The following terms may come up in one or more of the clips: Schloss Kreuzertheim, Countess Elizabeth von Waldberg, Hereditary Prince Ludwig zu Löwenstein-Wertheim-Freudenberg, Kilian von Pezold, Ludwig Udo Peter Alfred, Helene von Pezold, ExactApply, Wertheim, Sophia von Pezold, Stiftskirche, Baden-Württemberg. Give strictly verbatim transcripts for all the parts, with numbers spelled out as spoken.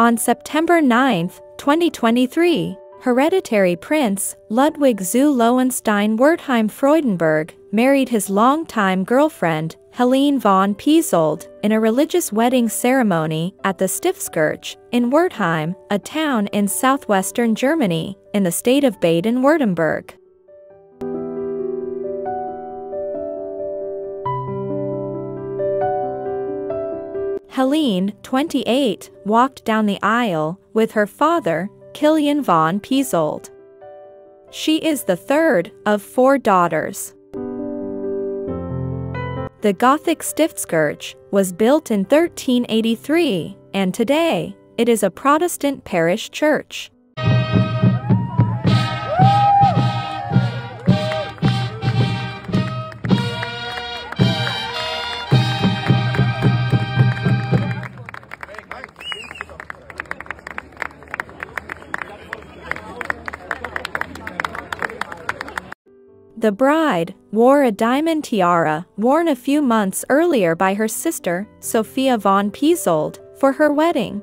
On September ninth, twenty twenty-three, Hereditary Prince Ludwig zu Löwenstein-Wertheim-Freudenberg married his longtime girlfriend, Helene von Pezold, in a religious wedding ceremony at the Stiftskirche in Wertheim, a town in southwestern Germany, in the state of Baden-Württemberg. Helene, twenty-eight, walked down the aisle with her father, Kilian von Pezold. She is the third of four daughters. The Gothic Stiftskirche was built in thirteen eighty-three, and today, it is a Protestant parish church. The bride wore a diamond tiara worn a few months earlier by her sister, Sophia von Pezold, for her wedding.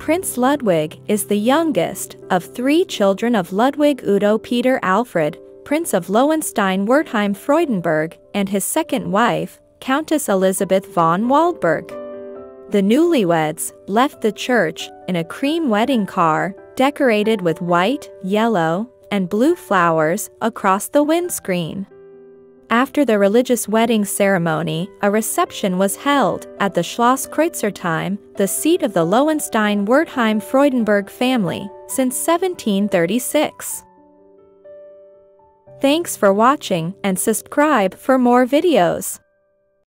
Prince Ludwig is the youngest of three children of Ludwig Udo Peter Alfred, Prince of Löwenstein-Wertheim-Freudenberg, and his second wife, Countess Elizabeth von Waldberg. The newlyweds left the church in a cream wedding car, decorated with white, yellow, and blue flowers across the windscreen. After the religious wedding ceremony, a reception was held at the Schloss Kreuzertheim, the seat of the Löwenstein-Wertheim-Freudenberg family, since seventeen thirty-six. Thanks for watching and subscribe for more videos.